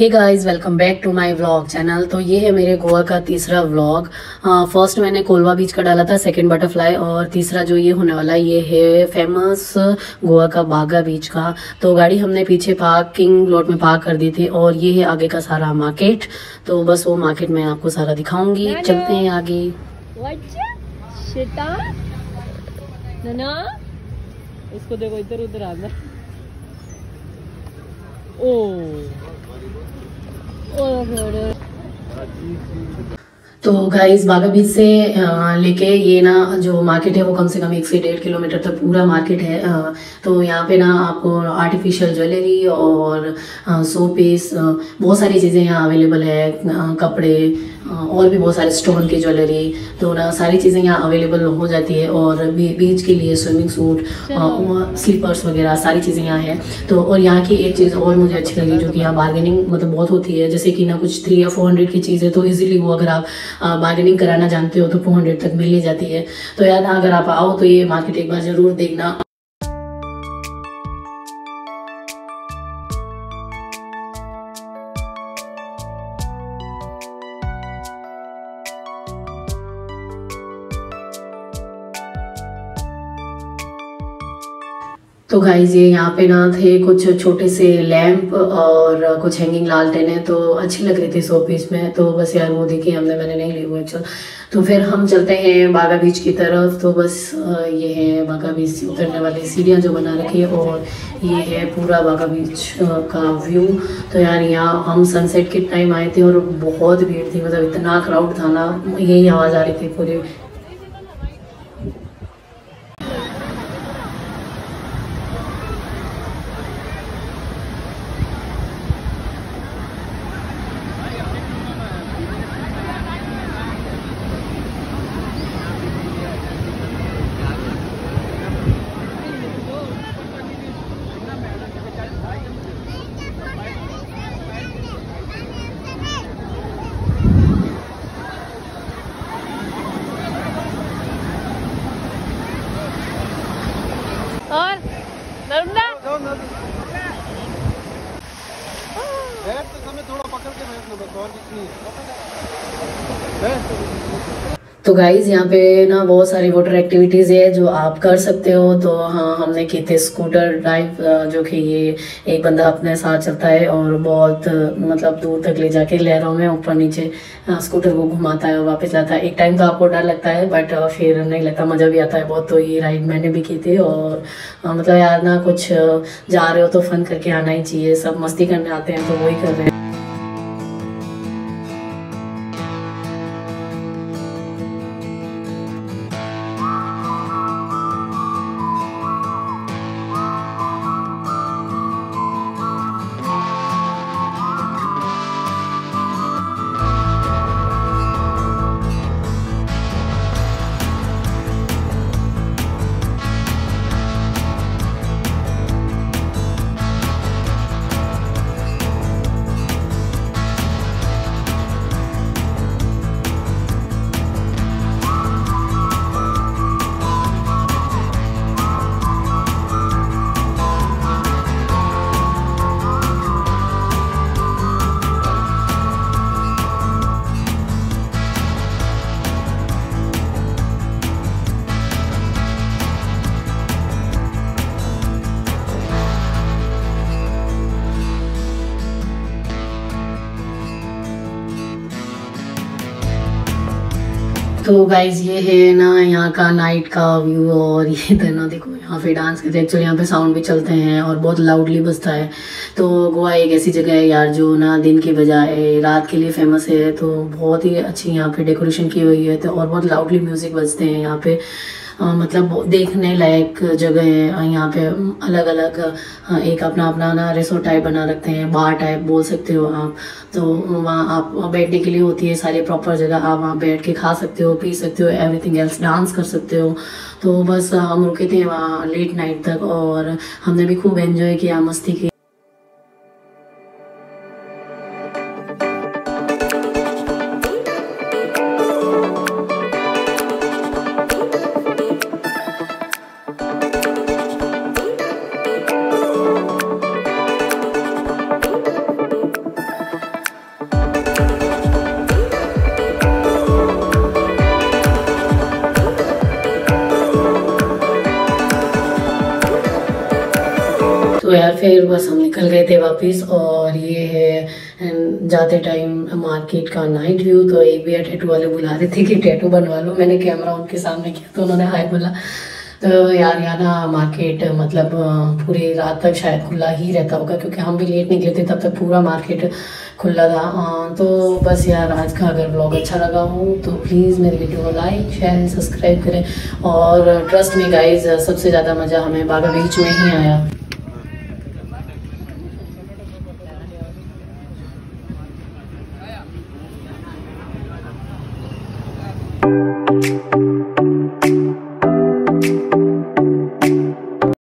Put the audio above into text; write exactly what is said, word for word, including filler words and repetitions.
Hey guys welcome back to my vlog channel. तो ये है मेरे गोवा का तीसरा व्लॉग। फर्स्ट मैंने कोलवा बीच का डाला था, सेकंड बटरफ्लाई, और तीसरा जो ये होने वाला ये है फेमस गोवा का बागा बीच का। तो गाड़ी हमने पीछे पार्किंग लॉट में पार्क कर दी थी और ये है आगे का सारा मार्केट। तो बस वो मार्केट में आपको सारा दिखाऊंगी, चलते हैं आगे। इसको देखो, इधर उधर आ गया। ओ तो गाइस बागा बीच से लेके ये ना जो मार्केट है वो कम से कम एक से डेढ़ किलोमीटर तक पूरा मार्केट है। तो यहाँ पे ना आपको आर्टिफिशियल ज्वेलरी और सो पीस, बहुत सारी चीज़ें यहाँ अवेलेबल है, कपड़े और भी बहुत सारे स्टोन की ज्वेलरी। तो ना सारी चीज़ें यहाँ अवेलेबल हो जाती है और बीच के लिए स्विमिंग सूट, स्लीपर्स वगैरह सारी चीज़ें यहाँ है। तो और यहाँ की एक चीज़ और मुझे अच्छी लगी जो कि यहाँ बार्गेनिंग मतलब बहुत होती है, जैसे कि ना कुछ थ्री या फोर हंड्रेड की चीज़ है तो इजीली वो अगर आप बार्गेनिंग कराना जानते हो तो फोर हंड्रेड तक मिल जाती है। तो यार अगर आप आओ तो ये मार्केट एक बार ज़रूर देखना। तो गाइज ये यहाँ पे ना थे कुछ छोटे से लैंप और कुछ हैंगिंग लालटेने, तो अच्छी लग रही थी सो पीस में। तो बस यार वो देखी हमने, मैंने नहीं ली वो एक्चुअल। तो फिर हम चलते हैं बागा बीच की तरफ। तो बस ये है बागा बीच से उतरने वाली सीढ़ियाँ जो बना रखी है और ये है पूरा बागा बीच का व्यू। तो यार यहाँ हम सनसेट के टाइम आए थे और बहुत भीड़ थी, मतलब इतना क्राउड था ना, यही आवाज़ आ रही थी पूरी। तो गाइज यहाँ पे ना बहुत सारी वाटर एक्टिविटीज़ है जो आप कर सकते हो। तो हाँ, हमने की थे स्कूटर ड्राइव, जो कि ये एक बंदा अपने साथ चलता है और बहुत मतलब दूर तक ले जाके लहरों में ऊपर नीचे स्कूटर को घुमाता है और वापस लाता है। एक टाइम तो आपको डर लगता है बट फिर नहीं लगता, मज़ा भी आता है बहुत। तो ये राइड मैंने भी की थी और मतलब यार ना कुछ जा रहे हो तो फन करके आना ही चाहिए, सब मस्ती करने आते हैं तो वही कर रहे हैं। तो गाइज ये है ना यहाँ का नाइट का व्यू और ये तो ना देखो यहाँ पे डांस करते हैं। एक्चुअली यहाँ पे साउंड भी चलते हैं और बहुत लाउडली बजता है। तो गोवा एक ऐसी जगह है यार जो ना दिन के बजाय रात के लिए फेमस है। तो बहुत ही अच्छी यहाँ पे डेकोरेशन की हुई है तो और बहुत लाउडली म्यूज़िक बजते हैं यहाँ पे। आ, मतलब देखने लायक जगह है। यहाँ पे अलग अलग एक अपना अपना ना रिसोर्ट टाइप बना रखते हैं, बार टाइप बोल सकते हो आप। तो वहाँ आप बैठने के लिए होती है सारी प्रॉपर जगह, आप वहाँ बैठ के खा सकते हो, पी सकते हो, एवरीथिंग एल्स, डांस कर सकते हो। तो बस हम रुके थे वहाँ लेट नाइट तक और हमने भी खूब एंजॉय किया, मस्ती की। तो यार फिर बस हम निकल गए थे वापस। और ये है जाते टाइम मार्केट का नाइट व्यू। तो एक भैया टैटू वाले बुला रहे थे कि टैटू बनवा लो, मैंने कैमरा उनके सामने किया तो उन्होंने हाय बोला। तो यार यहाँ ना मार्केट मतलब पूरी रात तक शायद खुला ही रहता होगा, क्योंकि हम भी लेट निकले थे तब तक पूरा मार्केट खुला था। तो बस यार आज का अगर ब्लॉग अच्छा लगा हो तो प्लीज़ मेरे वीडियो को लाइक शेयर सब्सक्राइब करें। और ट्रस्ट में गाइज सबसे ज़्यादा मज़ा हमें बागा बीच में ही आया।